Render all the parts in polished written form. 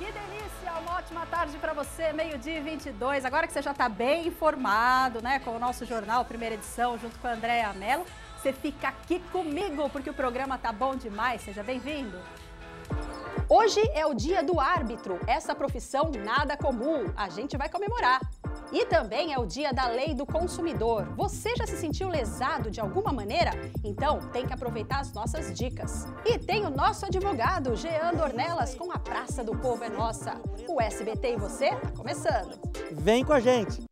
Que delícia! Uma ótima tarde para você, meio-dia e 22. Agora que você já está bem informado, né, com o nosso jornal, primeira edição, junto com a Andréa Mello, você fica aqui comigo, porque o programa tá bom demais. Seja bem-vindo. Hoje é o dia do árbitro, essa profissão nada comum. A gente vai comemorar. E também é o dia da lei do consumidor. Você já se sentiu lesado de alguma maneira? Então tem que aproveitar as nossas dicas. E tem o nosso advogado, Jean Dornelas, com a Praça do Povo é Nossa. O SBT e você tá começando. Vem com a gente!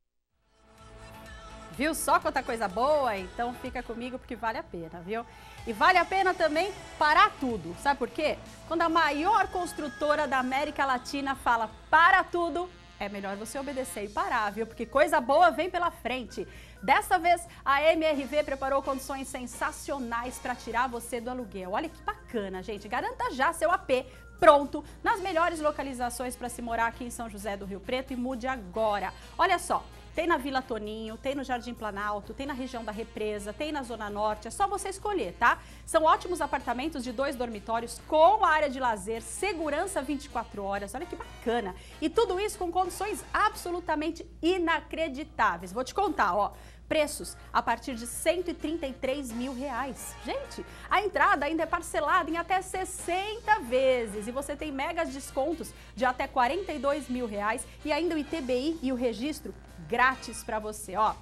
Viu só quanta coisa boa? Então fica comigo porque vale a pena, viu? E vale a pena também parar tudo. Sabe por quê? Quando a maior construtora da América Latina fala para tudo, é melhor você obedecer e parar, viu? Porque coisa boa vem pela frente. Dessa vez, a MRV preparou condições sensacionais para tirar você do aluguel. Olha que bacana, gente. Garanta já seu AP pronto nas melhores localizações para se morar aqui em São José do Rio Preto e mude agora. Olha só. Tem na Vila Toninho, tem no Jardim Planalto, tem na região da Represa, tem na Zona Norte, é só você escolher, tá? São ótimos apartamentos de 2 dormitórios com área de lazer, segurança 24 horas, olha que bacana. E tudo isso com condições absolutamente inacreditáveis. Vou te contar, ó. Preços a partir de R$ 133 mil. Reais. Gente, a entrada ainda é parcelada em até 60 vezes e você tem megas descontos de até R$ 42 mil reais, e ainda o ITBI e o registro grátis para você. Ó,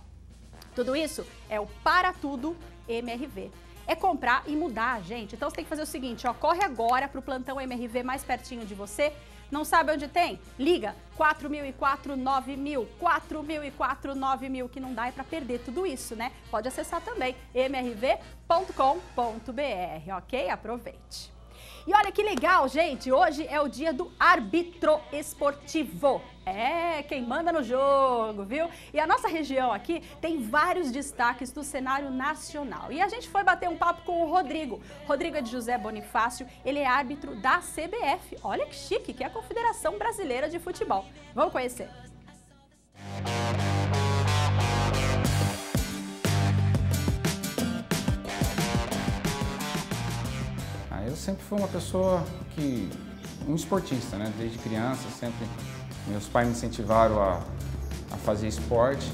tudo isso é o Para Tudo MRV. É comprar e mudar, gente. Então você tem que fazer o seguinte, ó, corre agora para o plantão MRV mais pertinho de você. Não sabe onde tem? Liga 4004-9000, 4004-9000, que não dá é para perder tudo isso, né? Pode acessar também mrv.com.br, ok? Aproveite. E olha que legal, gente, hoje é o dia do árbitro esportivo. É, quem manda no jogo, viu? E a nossa região aqui tem vários destaques do cenário nacional. E a gente foi bater um papo com o Rodrigo. Rodrigo é de José Bonifácio, ele é árbitro da CBF. Olha que chique, que é a Confederação Brasileira de Futebol. Vamos conhecer. Eu sempre fui uma pessoa que... um esportista, né? Desde criança, sempre... meus pais me incentivaram a fazer esporte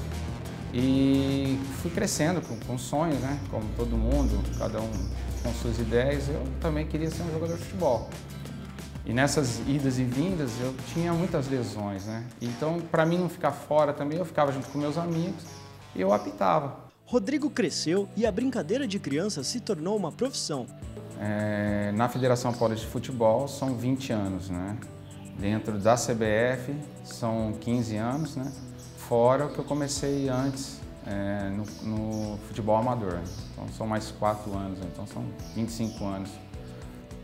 e fui crescendo com sonhos, né? Como todo mundo, cada um com suas ideias. Eu também queria ser um jogador de futebol. E nessas idas e vindas eu tinha muitas lesões, né? Então, para mim não ficar fora também, eu ficava junto com meus amigos e eu apitava. Rodrigo cresceu e a brincadeira de criança se tornou uma profissão. Na Federação Paulista de Futebol são 20 anos, né? Dentro da CBF são 15 anos, né? Fora o que eu comecei antes no futebol amador. Então são mais 4 anos, então são 25 anos.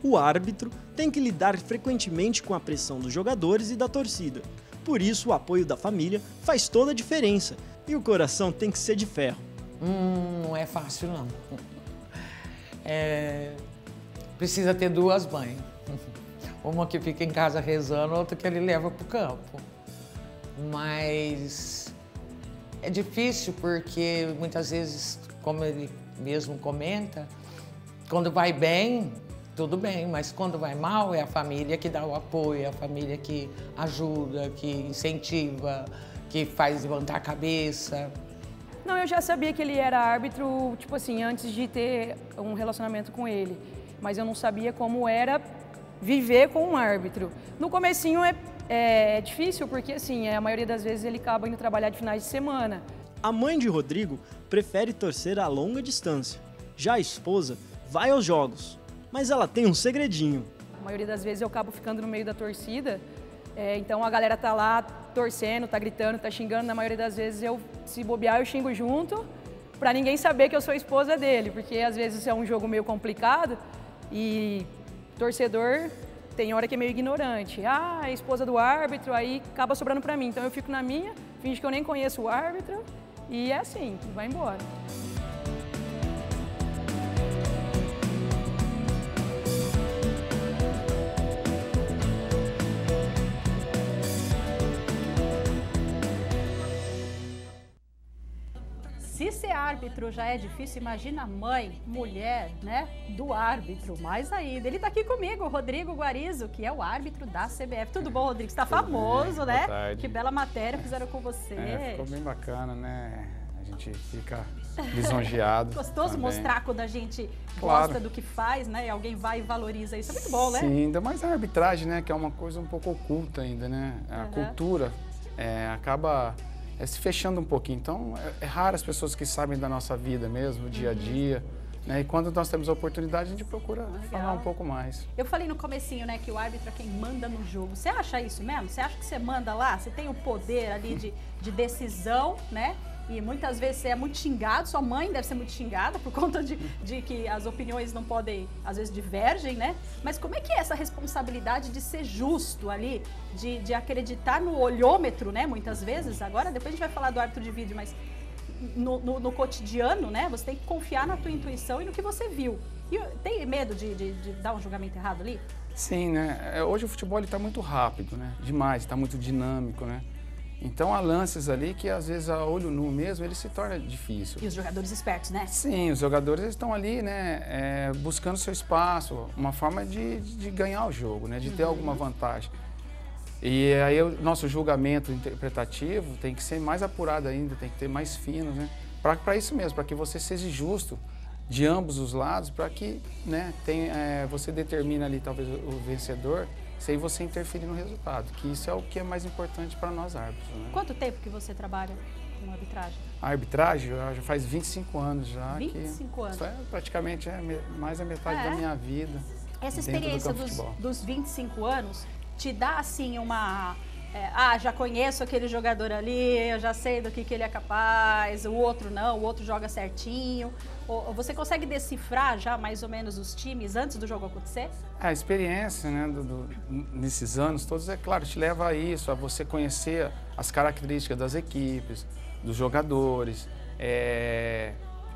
O árbitro tem que lidar frequentemente com a pressão dos jogadores e da torcida. Por isso o apoio da família faz toda a diferença e o coração tem que ser de ferro. Não é fácil não. Precisa ter 2 mães, uma que fica em casa rezando, outra que ele leva para o campo. Mas é difícil porque muitas vezes, como ele mesmo comenta, quando vai bem, tudo bem, mas quando vai mal é a família que dá o apoio, é a família que ajuda, que incentiva, que faz levantar a cabeça. Não, eu já sabia que ele era árbitro, tipo assim, antes de ter um relacionamento com ele. Mas eu não sabia como era viver com um árbitro. No comecinho é difícil, porque assim, a maioria das vezes ele acaba indo trabalhar de finais de semana. A mãe de Rodrigo prefere torcer a longa distância. Já a esposa vai aos jogos, mas ela tem um segredinho. A maioria das vezes eu acabo ficando no meio da torcida, então a galera tá lá torcendo, tá gritando, tá xingando. Na maioria das vezes eu, se bobear, eu xingo junto, pra ninguém saber que eu sou esposa dele, porque às vezes é um jogo meio complicado e... torcedor tem hora que é meio ignorante. Ah, a esposa do árbitro, aí acaba sobrando pra mim. Então eu fico na minha, finge que eu nem conheço o árbitro e é assim, vai embora. Se ser árbitro já é difícil, imagina mãe, mulher, né, do árbitro, mais ainda. Ele tá aqui comigo, Rodrigo Guarizo, que é o árbitro da CBF. Tudo bom, Rodrigo? Você tá famoso, né? Boa tarde. Que bela matéria fizeram com você. É, ficou bem bacana, né? A gente fica lisonjeado. Gostoso também mostrar quando a gente gosta do que faz, né? E alguém vai e valoriza isso. É muito bom, né? Sim, ainda mais a arbitragem, né? Que é uma coisa um pouco oculta ainda, né? A cultura acaba... se fechando um pouquinho. Então, é raro as pessoas que sabem da nossa vida mesmo, dia a dia, né? E quando nós temos a oportunidade, a gente procura falar um pouco mais. Eu falei no comecinho, né, que o árbitro é quem manda no jogo. Você acha isso mesmo? Você acha que você manda lá? Você tem o poder ali de decisão, né? E muitas vezes você é muito xingado, sua mãe deve ser muito xingada por conta de que as opiniões não podem, às vezes divergem, né? Mas como é que é essa responsabilidade de ser justo ali, de acreditar no olhômetro, né? Muitas vezes, agora depois a gente vai falar do árbitro de vídeo, mas no cotidiano, né? Você tem que confiar na tua intuição e no que você viu. E tem medo de dar um julgamento errado ali? Sim, né? Hoje o futebol está muito rápido, né? Demais, está muito dinâmico, né? Então há lances ali que às vezes a olho nu mesmo ele se torna difícil. E os jogadores espertos, né? Sim, os jogadores estão ali, né, buscando seu espaço, uma forma de ganhar o jogo, né, de ter alguma vantagem. E aí o nosso julgamento interpretativo tem que ser mais apurado ainda, tem que ter mais fino, né, para isso mesmo, para que você seja justo de ambos os lados, para que, né, você determine ali talvez o vencedor, sem você interferir no resultado, que isso é o que é mais importante para nós árbitros, né? Quanto tempo que você trabalha com arbitragem? A arbitragem já faz 25 anos já. 25 anos? Praticamente mais a metade da minha vida. Essa experiência dos 25 anos te dá assim uma... já conheço aquele jogador ali, eu já sei do que ele é capaz, o outro não, o outro joga certinho. Ou você consegue decifrar já mais ou menos os times antes do jogo acontecer? A experiência, né, nesses anos todos, é claro, te leva a isso, a você conhecer as características das equipes, dos jogadores,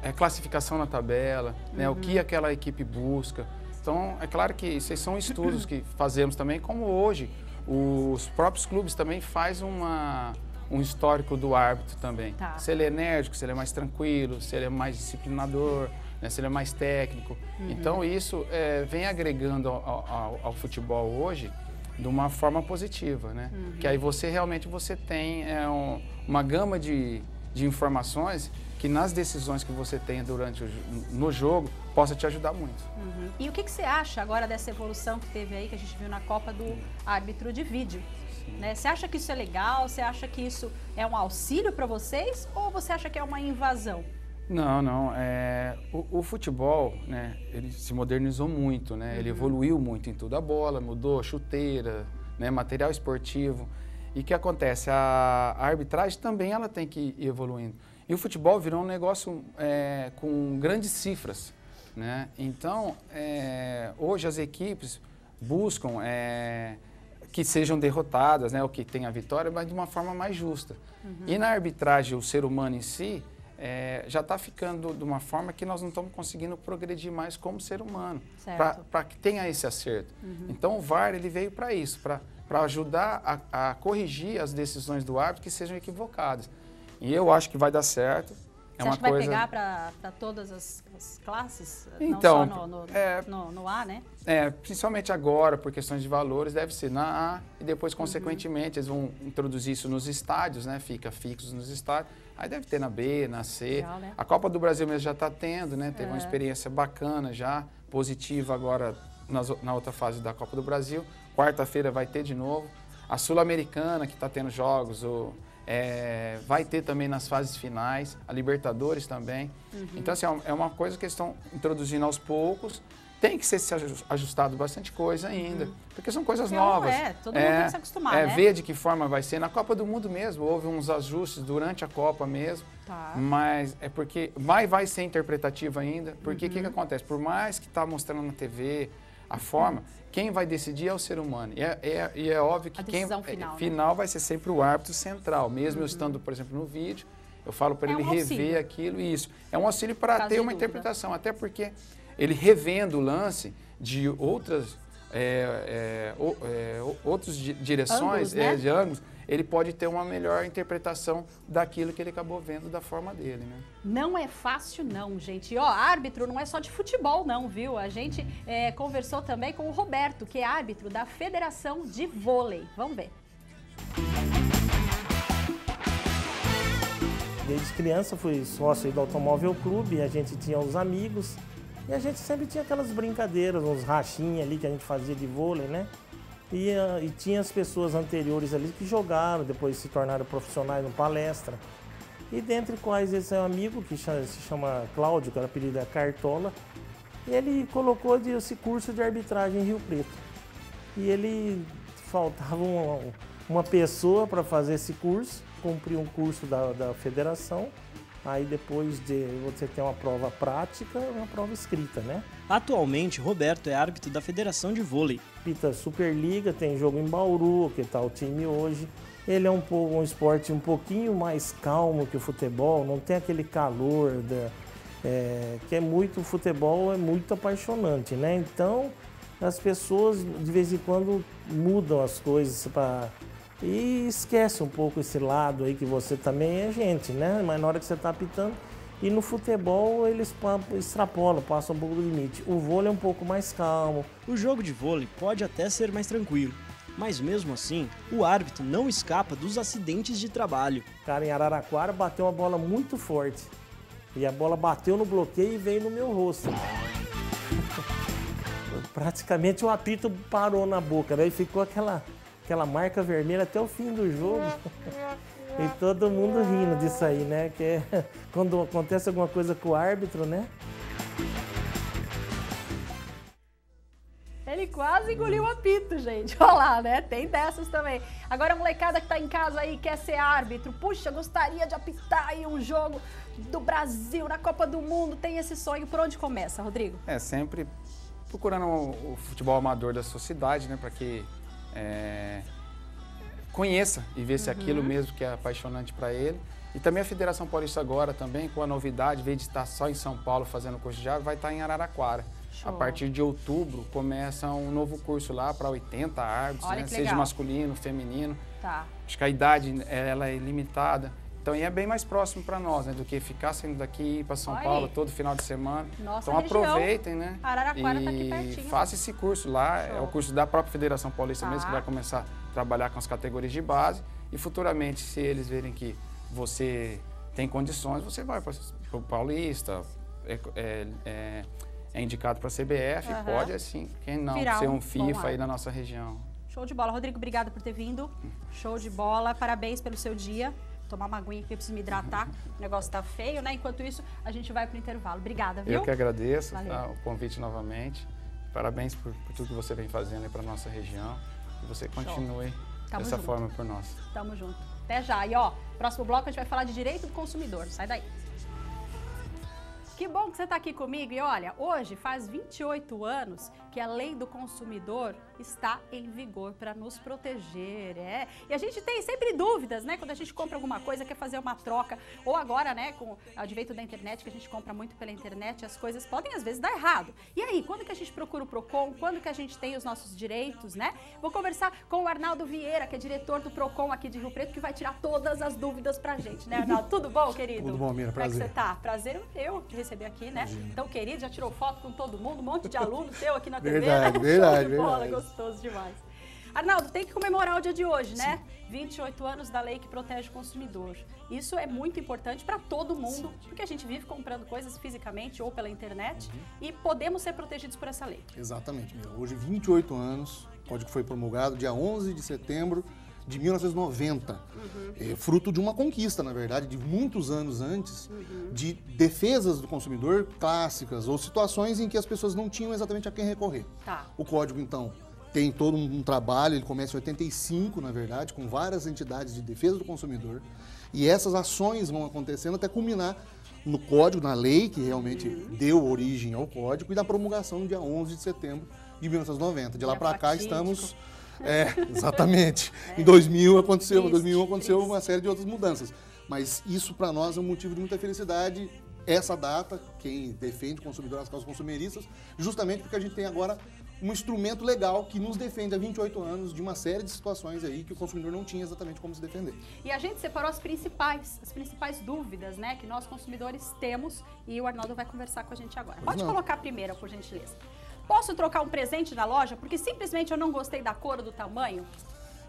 a classificação na tabela, né, o que aquela equipe busca. Então, é claro que esses são estudos que fazemos também, como hoje. Os próprios clubes também fazem um histórico do árbitro também. Tá. Se ele é enérgico, se ele é mais tranquilo, se ele é mais disciplinador, né, se ele é mais técnico. Então isso vem agregando ao futebol hoje de uma forma positiva, né? Que aí você realmente tem uma gama de informações que nas decisões que você tenha no jogo possa te ajudar muito. E o que você acha agora dessa evolução que teve aí, que a gente viu na Copa do árbitro de vídeo? Né? Você acha que isso é legal? Você acha que isso é um auxílio para vocês? Ou você acha que é uma invasão? Não, não. O futebol, né, ele se modernizou muito, né? Ele evoluiu muito em tudo. A bola mudou, chuteira, né, material esportivo. E o que acontece? A arbitragem também ela tem que ir evoluindo. E o futebol virou um negócio com grandes cifras, né? Então, hoje as equipes buscam que sejam derrotadas, né? Ou que tenha a vitória, mas de uma forma mais justa. E na arbitragem, o ser humano em si já está ficando de uma forma que nós não estamos conseguindo progredir mais como ser humano, para que tenha esse acerto. Então, o VAR ele veio para isso, para ajudar a corrigir as decisões do árbitro que sejam equivocadas. E eu acho que vai dar certo. Você acha que vai pegar para todas as classes? Então, não só no A, né? Principalmente agora, por questões de valores, deve ser na A e depois, consequentemente, eles vão introduzir isso nos estádios, né? Fica fixo nos estádios. Aí deve ter na B, na C. Legal, né? A Copa do Brasil mesmo já está tendo, né? Teve uma experiência bacana já, positiva agora na outra fase da Copa do Brasil. Quarta-feira vai ter de novo. A Sul-Americana, que está tendo jogos, vai ter também nas fases finais, a Libertadores também. Então, assim, é uma coisa que eles estão introduzindo aos poucos. Tem que ser ajustado bastante coisa ainda, porque são coisas novas. Todo mundo tem que se acostumar, né? Ver de que forma vai ser. Na Copa do Mundo mesmo, houve uns ajustes durante a Copa mesmo, mas é porque vai ser interpretativo ainda, porque o que acontece? Por mais que está mostrando na TV a forma, quem vai decidir é o ser humano. E é óbvio que quem final, né? Vai ser sempre o árbitro central. Mesmo eu estando, por exemplo, no vídeo, eu falo para ele rever aquilo e isso. É um auxílio para ter uma interpretação, até porque ele revendo o lance de outras outras direções, né? De ângulos, ele pode ter uma melhor interpretação daquilo que ele acabou vendo da forma dele, né? Não é fácil não, gente. E, ó, árbitro não é só de futebol não, viu? A gente conversou também com o Roberto, que é árbitro da Federação de Vôlei. Vamos ver. Desde criança fui sócio do Automóvel Clube, a gente tinha os amigos e a gente sempre tinha aquelas brincadeiras, uns rachinhos ali que a gente fazia de vôlei, né? E tinha as pessoas anteriores ali que jogaram, depois se tornaram profissionais no palestra. E dentre quais esse é um amigo que se chama Cláudio, que era apelido da Cartola, e ele colocou esse curso de arbitragem em Rio Preto. E ele faltava uma pessoa para fazer esse curso, cumprir um curso da federação. Aí depois você tem uma prova prática e uma prova escrita, né? Atualmente, Roberto é árbitro da Federação de Vôlei. Pita Superliga, tem jogo em Bauru, que tá o time hoje. Ele é um esporte um pouquinho mais calmo que o futebol, não tem aquele calor, que é muito, o futebol é muito apaixonante, né? Então, as pessoas de vez em quando mudam as coisas e esquece um pouco esse lado aí que você também é gente, né? Mas na hora que você está apitando. E no futebol eles extrapolam, passam um pouco do limite. O vôlei é um pouco mais calmo. O jogo de vôlei pode até ser mais tranquilo, mas mesmo assim, o árbitro não escapa dos acidentes de trabalho. O cara em Araraquara bateu uma bola muito forte. E a bola bateu no bloqueio e veio no meu rosto. Praticamente o apito parou na boca, né? E ficou aquela marca vermelha até o fim do jogo. E todo mundo rindo disso aí, né? Que é quando acontece alguma coisa com o árbitro, né? Ele quase engoliu o apito, gente. Olha lá, né? Tem dessas também. Agora a molecada que tá em casa aí quer ser árbitro. Puxa, gostaria de apitar aí um jogo do Brasil na Copa do Mundo. Tem esse sonho. Por onde começa, Rodrigo? É, sempre procurando o futebol amador da sua cidade, né? Para que... conheça e ver se aquilo mesmo que é apaixonante para ele. E também a Federação Paulista agora também, com a novidade, em vez de estar só em São Paulo fazendo curso de árbitro, vai estar em Araraquara. Show. A partir de outubro começa um novo curso lá para 80 árbitros, né? Seja masculino, feminino. Tá. Acho que a idade ela é limitada. Então, e é bem mais próximo para nós, né, do que ficar saindo daqui para São Paulo todo final de semana. Nossa, então região. Aproveitem, né? Araraquara tá aqui pertinho. Faça esse curso lá, é o curso da própria Federação Paulista mesmo, que vai começar a trabalhar com as categorias de base. E futuramente, se eles verem que você tem condições, você vai para o Paulista, é indicado para a CBF, pode assim, quem não, ser um FIFA aí na nossa região. Show de bola. Rodrigo, obrigada por ter vindo. Show de bola, parabéns pelo seu dia. Tomar uma aguinha aqui, eu preciso me hidratar, o negócio tá feio, né? Enquanto isso, a gente vai pro intervalo. Obrigada, viu? Eu que agradeço o convite novamente. Parabéns por tudo que você vem fazendo aí pra nossa região. Que você continue dessa forma por nós. Tamo junto. Até já. E ó, próximo bloco a gente vai falar de direito do consumidor. Sai daí. Que bom que você está aqui comigo. E olha, hoje faz 28 anos que a Lei do Consumidor está em vigor para nos proteger, E a gente tem sempre dúvidas, né? Quando a gente compra alguma coisa, quer fazer uma troca, ou agora, né, com o advento da internet, que a gente compra muito pela internet, as coisas podem, às vezes, dar errado. E aí, quando que a gente procura o Procon? Quando que a gente tem os nossos direitos, né? Vou conversar com o Arnaldo Vieira, que é diretor do Procon aqui de Rio Preto, que vai tirar todas as dúvidas pra gente, né, Arnaldo? Tudo bom, querido? Tudo bom, Mira, prazer. Como é que você tá? Prazer meu. Receber aqui, né? Então, querido, já tirou foto com todo mundo, um monte de aluno teu aqui na TV. Verdade, né? Verdade, verdade. Gostoso demais. Arnaldo, tem que comemorar o dia de hoje, né? 28 anos da lei que protege o consumidor. Isso é muito importante para todo mundo, porque a gente vive comprando coisas fisicamente ou pela internet e podemos ser protegidos por essa lei. Exatamente, Mira. Hoje, 28 anos, o código foi promulgado dia 11 de setembro de 1990, fruto de uma conquista, na verdade, de muitos anos antes, de defesas do consumidor clássicas ou situações em que as pessoas não tinham exatamente a quem recorrer. Tá. O código, então, tem todo um trabalho, ele começa em 85, na verdade, com várias entidades de defesa do consumidor, e essas ações vão acontecendo até culminar no código, na lei que realmente deu origem ao código, e na promulgação no dia 11 de setembro de 1990. De lá para cá, estamos... É, exatamente. Em 2000 aconteceu, triste, 2001 aconteceu uma série de outras mudanças. Mas isso para nós é um motivo de muita felicidade, essa data, quem defende o consumidor nas causas consumeristas, justamente porque a gente tem agora um instrumento legal que nos defende há 28 anos de uma série de situações aí que o consumidor não tinha exatamente como se defender. E a gente separou as principais dúvidas, né, que nós consumidores temos, e o Arnaldo vai conversar com a gente agora. Pode colocar a primeira, por gentileza. Posso trocar um presente na loja porque simplesmente eu não gostei da cor ou do tamanho?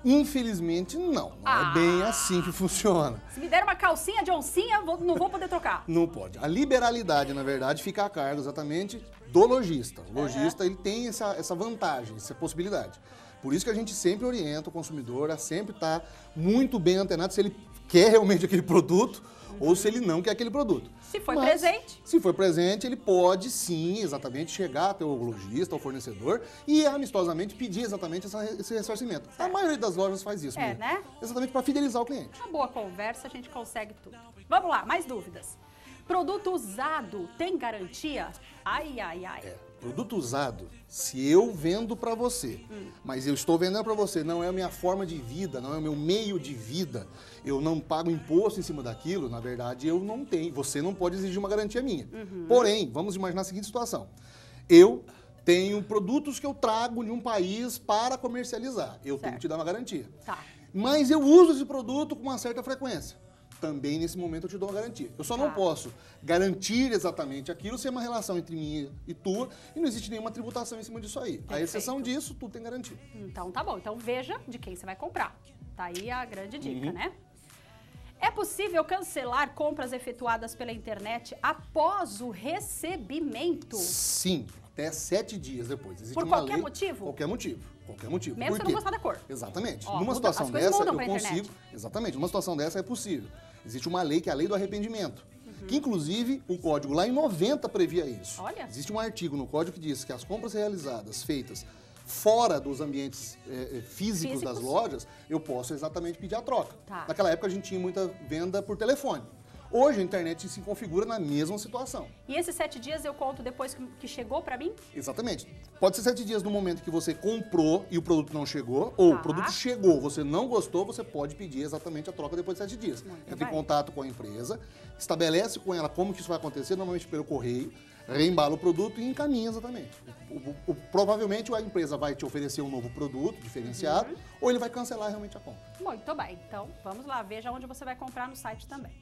Infelizmente, não. É bem assim que funciona. Se me der uma calcinha de oncinha, não vou poder trocar. Não pode. A liberalidade, na verdade, fica a cargo exatamente do lojista. O lojista, ele tem essa vantagem, essa possibilidade. Por isso que a gente sempre orienta o consumidor a sempre estar muito bem antenado se ele quer realmente aquele produto ou se ele não quer aquele produto. Se for presente. Se for presente, ele pode sim, exatamente, chegar até o lojista, ao fornecedor e amistosamente pedir exatamente esse ressarcimento. Certo. A maioria das lojas faz isso mesmo. Né? Exatamente para fidelizar o cliente. Uma boa conversa, a gente consegue tudo. Vamos lá, mais dúvidas. Produto usado tem garantia? Ai, ai, ai. Produto usado, se eu vendo para você, mas eu estou vendendo para você, não é a minha forma de vida, não é o meu meio de vida, eu não pago imposto em cima daquilo, na verdade eu não tenho, você não pode exigir uma garantia minha. Porém, vamos imaginar a seguinte situação, eu tenho produtos que eu trago de um país para comercializar, eu tenho que te dar uma garantia. Tá. Mas eu uso esse produto com uma certa frequência. Também nesse momento eu te dou uma garantia. Eu só não posso garantir exatamente aquilo se é uma relação entre mim e tua e não existe nenhuma tributação em cima disso aí. Perfeito. A exceção disso, tu tem garantia. Então tá bom. Então veja de quem você vai comprar. Tá aí a grande dica, né? É possível cancelar compras efetuadas pela internet após o recebimento? Sim, até 7 dias depois. Existe por qualquer motivo? Qualquer motivo. Qualquer motivo. Mesmo se não gostar da cor. Exatamente. Ó, numa situação dessa, eu consigo... Exatamente. Numa situação dessa, é possível. Existe uma lei, que é a lei do arrependimento. Que, inclusive, o código lá em 90 previa isso. Olha. Existe um artigo no código que diz que as compras realizadas, feitas fora dos ambientes físicos das lojas, eu posso exatamente pedir a troca. Tá. Naquela época, a gente tinha muita venda por telefone. Hoje, a internet se configura na mesma situação. E esses 7 dias eu conto depois que chegou para mim? Exatamente. Pode ser 7 dias no momento que você comprou e o produto não chegou, ou o produto chegou, você não gostou, você pode pedir exatamente a troca depois de 7 dias. Entra em contato com a empresa, estabelece com ela como que isso vai acontecer, normalmente pelo correio, reembala o produto e encaminha exatamente. Provavelmente a empresa vai te oferecer um novo produto diferenciado, ou ele vai cancelar realmente a compra. Muito bem. Então, vamos lá, veja onde você vai comprar no site também.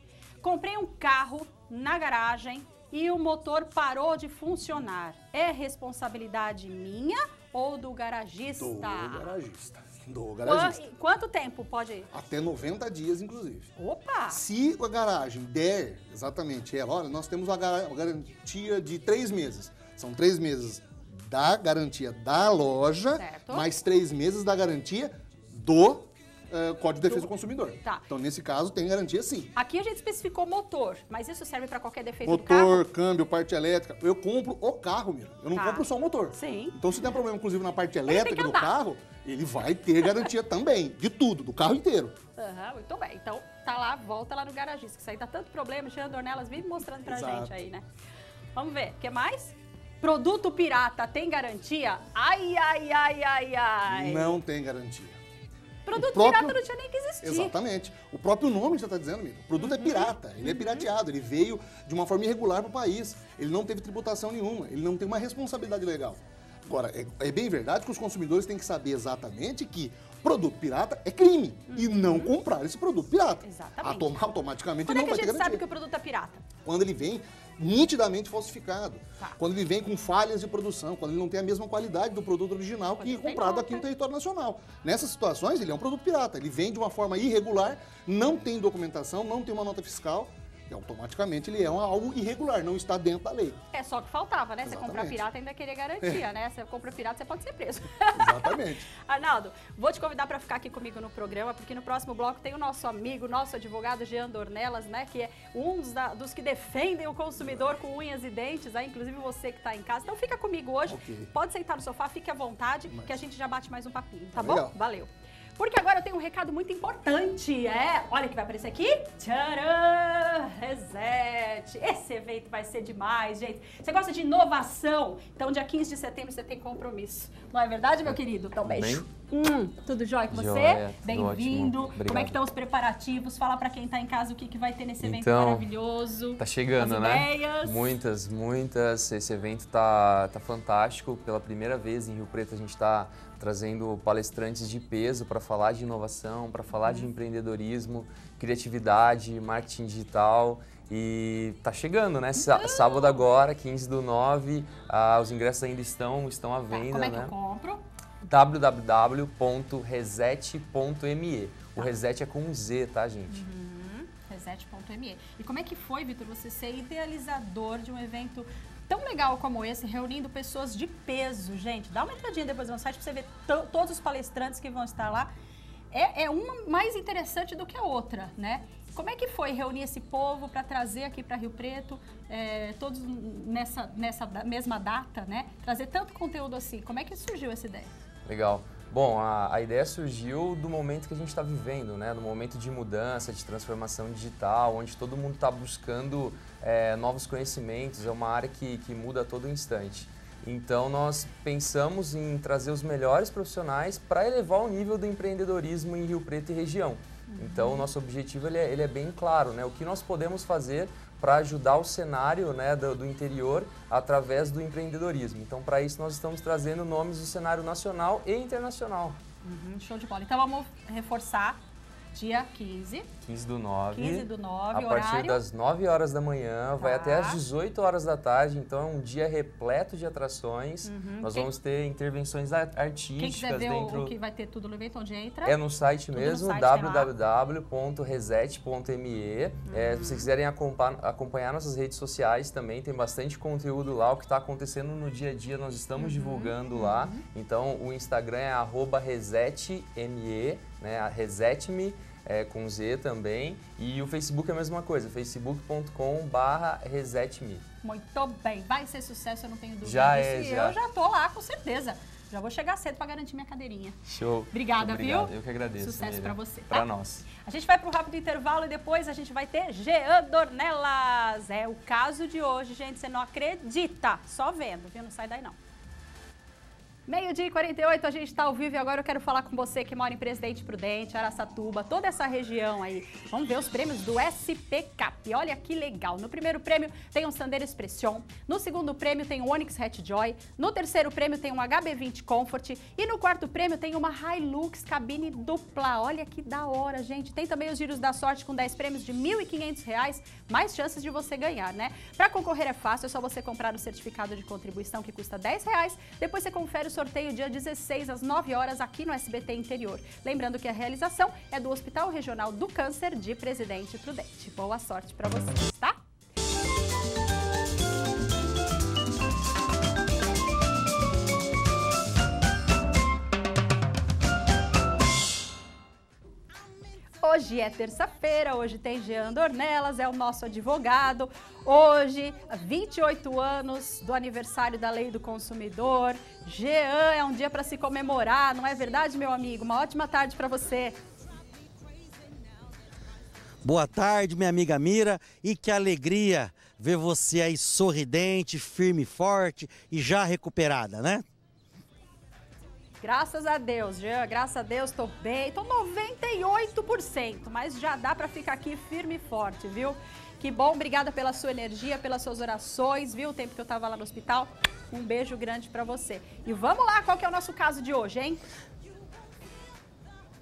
Comprei um carro na garagem e o motor parou de funcionar. É responsabilidade minha ou do garagista? Do garagista. Do garagista. Quanto tempo pode ir? Até 90 dias, inclusive. Opa! Se a garagem der, exatamente, olha, nós temos uma garantia de 3 meses. São 3 meses da garantia da loja, mais 3 meses da garantia do... Código de Defesa do Consumidor. Tá. Então, nesse caso, tem garantia sim. Aqui a gente especificou motor, mas isso serve para qualquer defeito do carro? Motor, câmbio, parte elétrica. Eu compro o carro, meu. Eu não compro só o motor. Sim. Então, se der problema, inclusive, na parte elétrica do carro, ele vai ter garantia também, de tudo, do carro inteiro. Muito bem. Então, tá lá, volta lá no garagista, que isso aí dá tanto problema. Jean Dornelas vive mostrando pra gente aí, né? Vamos ver. O que mais? Produto pirata tem garantia? Ai, ai, ai, ai, ai. Não tem garantia. Produto pirata não tinha nem que existir. Exatamente. O próprio nome já está dizendo, amigo. O produto é pirata, ele é pirateado, ele veio de uma forma irregular para o país, ele não teve tributação nenhuma, ele não tem uma responsabilidade legal. Agora, é bem verdade que os consumidores têm que saber exatamente que produto pirata é crime e não comprar esse produto pirata. Exatamente. Automaticamente não vai ter garantia. Quando é que a gente sabe que o produto é pirata? Quando ele vem nitidamente falsificado, quando ele vem com falhas de produção, quando ele não tem a mesma qualidade do produto original que é comprado aqui no território nacional. Nessas situações, ele é um produto pirata, ele vem de uma forma irregular, não tem documentação, não tem uma nota fiscal, e automaticamente ele é algo irregular, não está dentro da lei. É só que faltava, né? Exatamente. Você comprar pirata ainda querer garantia, né? Você compra pirata, você pode ser preso. Exatamente. Arnaldo, vou te convidar para ficar aqui comigo no programa, porque no próximo bloco tem o nosso amigo, nosso advogado Jean Dornelas, né? Que é um dos que defendem o consumidor com unhas e dentes, né? Inclusive você que está em casa. Então fica comigo hoje, pode sentar no sofá, fique à vontade, que a gente já bate mais um papinho, tá bom? Legal. Valeu. Porque agora eu tenho um recado muito importante, olha que vai aparecer aqui, tcharam, Reset, esse evento vai ser demais, gente. Você gosta de inovação? Então dia 15 de setembro você tem compromisso, não é verdade, meu querido? Então beijo. Tudo jóia com você? Bem-vindo. Como é que estão os preparativos? Fala para quem está em casa o que vai ter nesse evento maravilhoso. Tá chegando, né? Ideias. Muitas. Esse evento tá fantástico. Pela primeira vez em Rio Preto a gente está trazendo palestrantes de peso para falar de inovação, para falar de empreendedorismo, criatividade, marketing digital. E tá chegando, né? Sábado agora, 15/9, os ingressos ainda estão à venda. Como é que eu compro? www.reset.me. O Reset é com um Z, tá, gente? Reset.me. E como é que foi, Vitor, você ser idealizador de um evento tão legal como esse, reunindo pessoas de peso, gente? Dá uma entradinha depois no site pra você ver todos os palestrantes que vão estar lá. É uma mais interessante do que a outra, né? Como é que foi reunir esse povo para trazer aqui para Rio Preto, todos nessa mesma data, né? Trazer tanto conteúdo assim. Como é que surgiu essa ideia? Legal. Bom, a ideia surgiu do momento que a gente está vivendo, né? Do momento de mudança, de transformação digital, onde todo mundo está buscando novos conhecimentos. É uma área que muda a todo instante. Então, nós pensamos em trazer os melhores profissionais para elevar o nível do empreendedorismo em Rio Preto e região. Então, o nosso objetivo ele é bem claro, né? O que nós podemos fazer para ajudar o cenário, né, do interior através do empreendedorismo. Então, para isso, nós estamos trazendo nomes do cenário nacional e internacional. Show de bola. Então, vamos reforçar. Dia 15. 15/9. A partir das 9 horas da manhã, vai até às 18 horas da tarde. Então, é um dia repleto de atrações. Nós vamos ter intervenções artísticas. Quem quiser ver o que vai ter tudo no evento, onde entra? É no site tudo mesmo, www.reset.me. Se vocês quiserem acompanhar nossas redes sociais também, tem bastante conteúdo lá. O que está acontecendo no dia a dia, nós estamos divulgando lá. Então, o Instagram é @resetme. Né, a Resetme com Z também, e o Facebook é a mesma coisa, facebook.com/resetme. Muito bem, vai ser sucesso, eu não tenho dúvida disso. Eu já tô lá, com certeza. Já vou chegar cedo para garantir minha cadeirinha. Show. Obrigada, obrigado, viu? Eu que agradeço. Sucesso para você. Para nós. A gente vai para um rápido intervalo e depois a gente vai ter Jean Dornelas. É o caso de hoje, gente, você não acredita. Só vendo, viu? Não sai daí não. Meio-dia e 48, a gente está ao vivo e agora eu quero falar com você que mora em Presidente Prudente, Araçatuba, toda essa região aí. Vamos ver os prêmios do SP Cap. Olha que legal. No primeiro prêmio tem um Sandero Expression, no segundo prêmio tem um Onix Hat Joy, no terceiro prêmio tem um HB20 Comfort e no quarto prêmio tem uma Hilux cabine dupla. Olha que da hora, gente. Tem também os giros da sorte com 10 prêmios de R$ 1.500, mais chances de você ganhar, né? Para concorrer é fácil, é só você comprar o certificado de contribuição que custa R$ 10, depois você confere o sorteio dia 16 às 9 horas aqui no SBT Interior. Lembrando que a realização é do Hospital Regional do Câncer de Presidente Prudente. Boa sorte para vocês, tá? Hoje é terça-feira, hoje tem Jean Dornelas, é o nosso advogado. Hoje, 28 anos do aniversário da Lei do Consumidor. Jean, é um dia para se comemorar, não é verdade, meu amigo? Uma ótima tarde para você. Boa tarde, minha amiga Mira, e que alegria ver você aí sorridente, firme e forte e já recuperada, né? Graças a Deus, Jean, graças a Deus, tô bem, tô 98%, mas já dá pra ficar aqui firme e forte, viu? Que bom, obrigada pela sua energia, pelas suas orações, viu? O tempo que eu tava lá no hospital, um beijo grande pra você. E vamos lá, qual que é o nosso caso de hoje, hein?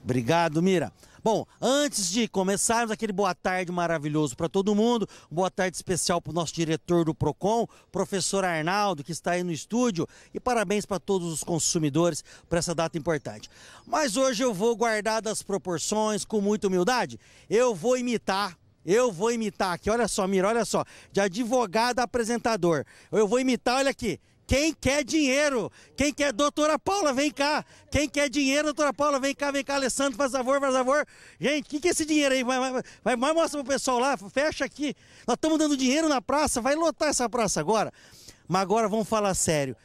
Obrigado, Mira. Bom, antes de começarmos aquele boa tarde maravilhoso para todo mundo, boa tarde especial para o nosso diretor do Procon, professor Arnaldo, que está aí no estúdio, e parabéns para todos os consumidores por essa data importante. Mas hoje eu vou guardar das proporções com muita humildade, eu vou imitar aqui, olha só, Mira, olha só, de advogado a apresentador, eu vou imitar, olha aqui. Quem quer dinheiro? Quem quer? Doutora Paula, vem cá. Quem quer dinheiro, doutora Paula, vem cá, Alessandro, faz favor. Gente, o que é esse dinheiro aí? Vai, mostra pro pessoal lá, fecha aqui. Nós estamos dando dinheiro na praça, vai lotar essa praça agora. Mas agora vamos falar sério.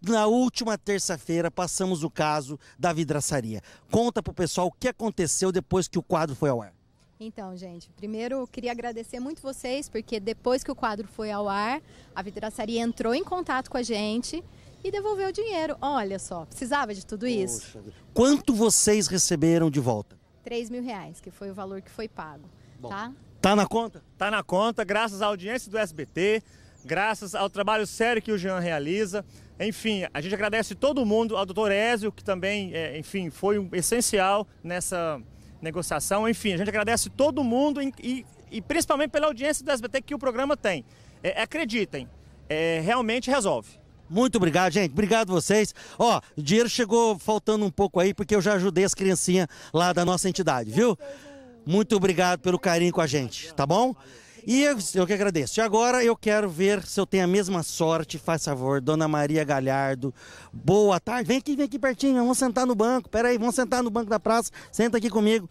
Na última terça-feira passamos o caso da vidraçaria. Conta pro pessoal o que aconteceu depois que o quadro foi ao ar. Então, gente, primeiro eu queria agradecer muito vocês, porque depois que o quadro foi ao ar, a vidraçaria entrou em contato com a gente, e devolveu o dinheiro. Olha só, precisava de tudo isso? Poxa, quanto vocês receberam de volta? R$3.000, que foi o valor que foi pago. Bom, tá? Tá na conta? Tá na conta, graças à audiência do SBT, graças ao trabalho sério que o Jean realiza. Enfim, a gente agradece todo mundo, ao doutor Ézio, que também, enfim, foi um essencial nessa negociação. Enfim, a gente agradece todo mundo e principalmente pela audiência do SBT que o programa tem. Acreditem, realmente resolve. Muito obrigado, gente. Obrigado vocês. Ó, o dinheiro chegou faltando um pouco aí, porque eu já ajudei as criancinhas lá da nossa entidade, viu? Muito obrigado pelo carinho com a gente, tá bom? E eu que agradeço. E agora eu quero ver se eu tenho a mesma sorte. Faz favor, dona Maria Galhardo. Boa tarde. Vem aqui pertinho. Vamos sentar no banco. Pera aí, vamos sentar no banco da praça. Senta aqui comigo.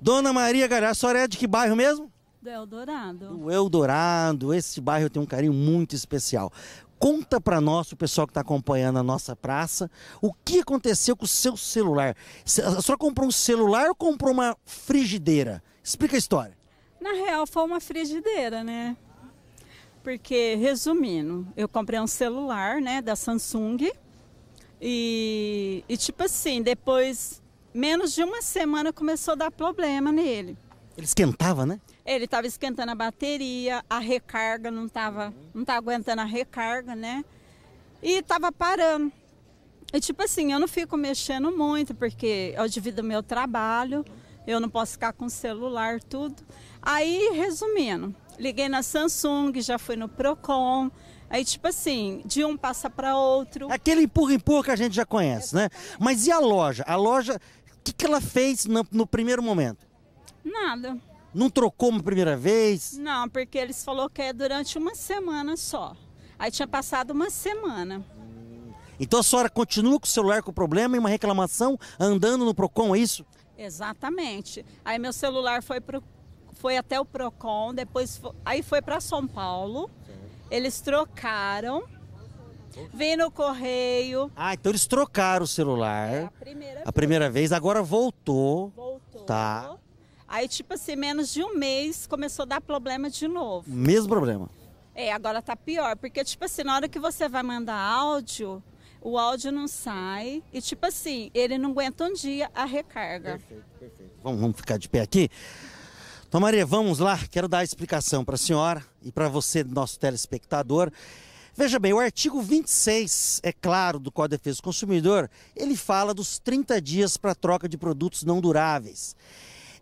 Dona Maria Galhardo, a senhora é de que bairro mesmo? Do Eldorado. Do Eldorado. Esse bairro tem um carinho muito especial. Conta para nós, o pessoal que está acompanhando a nossa praça, o que aconteceu com o seu celular. A senhora comprou um celular ou comprou uma frigideira? Explica a história. Na real, foi uma frigideira, né? Porque, resumindo, eu comprei um celular, né, da Samsung. E tipo assim, depois, menos de uma semana, começou a dar problema nele. Ele esquentava, né? Ele estava esquentando a bateria, a recarga não tava aguentando a recarga, né? E estava parando. E tipo assim, eu não fico mexendo muito, porque eu divido o meu trabalho. Eu não posso ficar com o celular, tudo. Aí, resumindo, liguei na Samsung, já fui no Procon. Aí, tipo assim, de um passa para outro. Aquele empurra-empurra que a gente já conhece, né? Mas e a loja? A loja, o que, que ela fez no primeiro momento? Nada. Não trocou uma primeira vez? Não, porque eles falaram que é durante uma semana só. Aí tinha passado uma semana. Então a senhora continua com o celular com problema e uma reclamação andando no Procon, é isso? Exatamente. Aí meu celular foi até o Procon, depois aí foi para São Paulo, eles trocaram, vim no correio. Ah, então eles trocaram o celular. É, a primeira vez, agora voltou. Voltou. Tá. Aí tipo assim, menos de um mês começou a dar problema de novo. Mesmo problema. É, agora tá pior, porque tipo assim, na hora que você vai mandar áudio, o áudio não sai e, tipo assim, ele não aguenta um dia a recarga. Perfeito, perfeito. Vamos ficar de pé aqui? Então, Maria, vamos lá. Quero dar a explicação para a senhora e para você, nosso telespectador. Veja bem, o artigo 26, é claro, do Código de Defesa do Consumidor, ele fala dos 30 dias para troca de produtos não duráveis.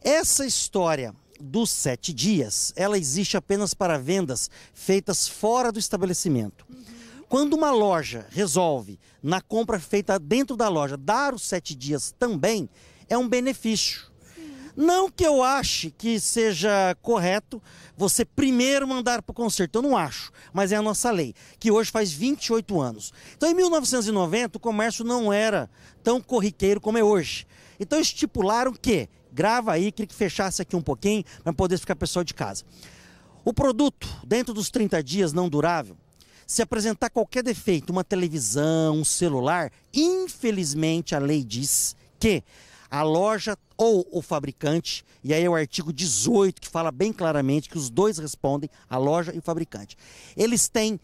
Essa história dos 7 dias, ela existe apenas para vendas feitas fora do estabelecimento. Quando uma loja resolve, na compra feita dentro da loja, dar os 7 dias também, é um benefício. Sim. Não que eu ache que seja correto você primeiro mandar para o conserto, eu não acho, mas é a nossa lei, que hoje faz 28 anos. Então, em 1990, o comércio não era tão corriqueiro como é hoje. Então, estipularam que, grava aí, queria que fechasse aqui um pouquinho, para poder ficar pessoal de casa. O produto, dentro dos 30 dias não durável, se apresentar qualquer defeito, uma televisão, um celular, infelizmente a lei diz que a loja ou o fabricante, e aí é o artigo 18 que fala bem claramente que os dois respondem, a loja e o fabricante, eles têm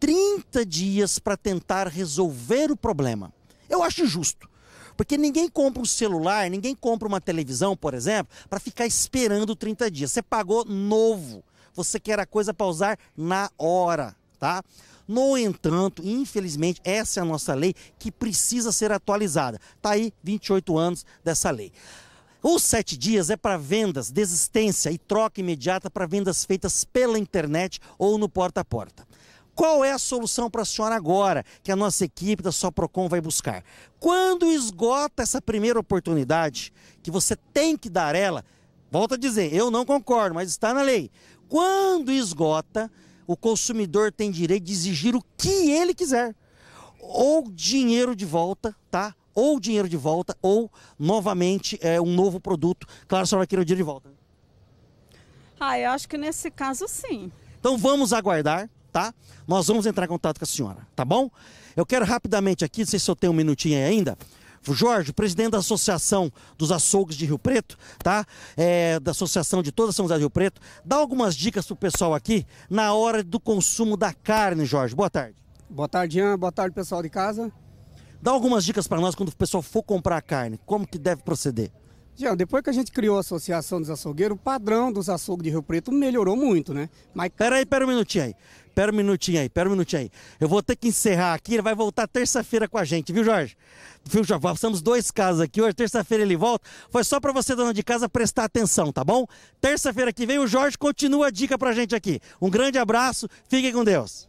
30 dias para tentar resolver o problema. Eu acho injusto. Porque ninguém compra um celular, ninguém compra uma televisão, por exemplo, para ficar esperando 30 dias. Você pagou novo, você quer a coisa para usar na hora. Tá? No entanto, infelizmente, essa é a nossa lei que precisa ser atualizada. Está aí 28 anos dessa lei. Os 7 dias é para vendas, desistência e troca imediata para vendas feitas pela internet ou no porta a porta. Qual é a solução para a senhora agora que a nossa equipe da Soprocon vai buscar? Quando esgota essa primeira oportunidade que você tem que dar ela, volto a dizer, eu não concordo, mas está na lei. Quando esgota, o consumidor tem direito de exigir o que ele quiser. Ou dinheiro de volta, tá? Ou dinheiro de volta, ou novamente um novo produto. Claro, a senhora vai querer o dinheiro de volta. Ah, eu acho que nesse caso sim. Então vamos aguardar, tá? Nós vamos entrar em contato com a senhora, tá bom? Eu quero rapidamente aqui, não sei se eu tenho um minutinho aí ainda. Jorge, presidente da Associação dos Açougues de Rio Preto, tá? Da Associação de toda a São José de Rio Preto, dá algumas dicas pro pessoal aqui na hora do consumo da carne, Jorge. Boa tarde. Boa tarde, Jean. Boa tarde, pessoal de casa. Dá algumas dicas para nós quando o pessoal for comprar carne. Como que deve proceder? Jean, depois que a gente criou a Associação dos Açougueiros, o padrão dos açougues de Rio Preto melhorou muito, né? Mas... Pera um minutinho aí. Eu vou ter que encerrar aqui, ele vai voltar terça-feira com a gente, viu, Jorge? Viu, Jorge? Passamos dois casos aqui hoje, terça-feira ele volta. Foi só para você, dona de casa, prestar atenção, tá bom? Terça-feira que vem o Jorge continua a dica pra gente aqui. Um grande abraço, fiquem com Deus.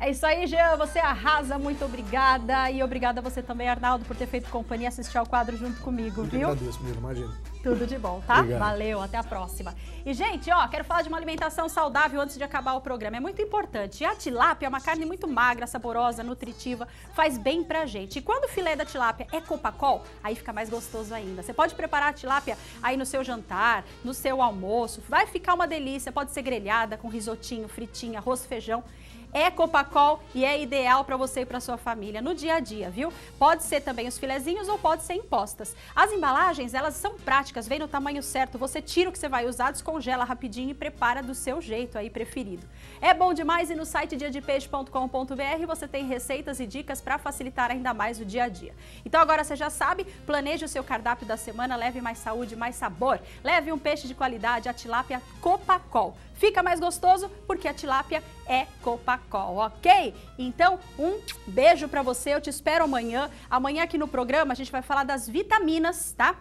É isso aí, Jean, você arrasa, muito obrigada. E obrigada a você também, Arnaldo, por ter feito companhia e assistir ao quadro junto comigo, viu? Eu agradeço, menino, imagina. Tudo de bom, tá? Obrigado. Valeu, até a próxima. E, gente, ó, quero falar de uma alimentação saudável antes de acabar o programa. É muito importante. A tilápia é uma carne muito magra, saborosa, nutritiva, faz bem pra gente. E quando o filé da tilápia é Copacol, aí fica mais gostoso ainda. Você pode preparar a tilápia aí no seu jantar, no seu almoço. Vai ficar uma delícia. Pode ser grelhada, com risotinho, fritinha, arroz, feijão. É Copacol e é ideal para você e para sua família no dia a dia, viu? Pode ser também os filezinhos ou pode ser em postas. As embalagens, elas são práticas, vem no tamanho certo, você tira o que você vai usar, descongela rapidinho e prepara do seu jeito aí preferido. É bom demais e no site diadepeixe.com.br você tem receitas e dicas para facilitar ainda mais o dia a dia. Então agora você já sabe, planeje o seu cardápio da semana, leve mais saúde, mais sabor. Leve um peixe de qualidade, a tilápia Copacol. Fica mais gostoso porque a tilápia é Copacol, ok? Então, um beijo pra você, eu te espero amanhã. Amanhã aqui no programa a gente vai falar das vitaminas, tá?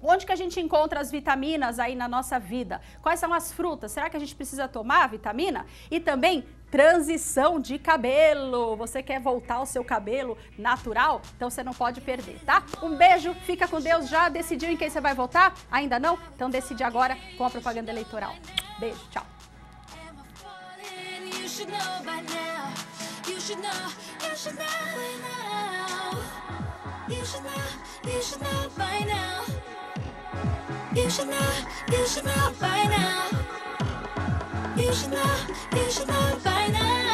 Onde que a gente encontra as vitaminas aí na nossa vida? Quais são as frutas? Será que a gente precisa tomar a vitamina? E também... transição de cabelo. Você quer voltar ao seu cabelo natural? Então você não pode perder, tá? Um beijo, fica com Deus. Já decidiu em quem você vai votar? Ainda não? Então decide agora com a propaganda eleitoral. Beijo, tchau. You should know by now.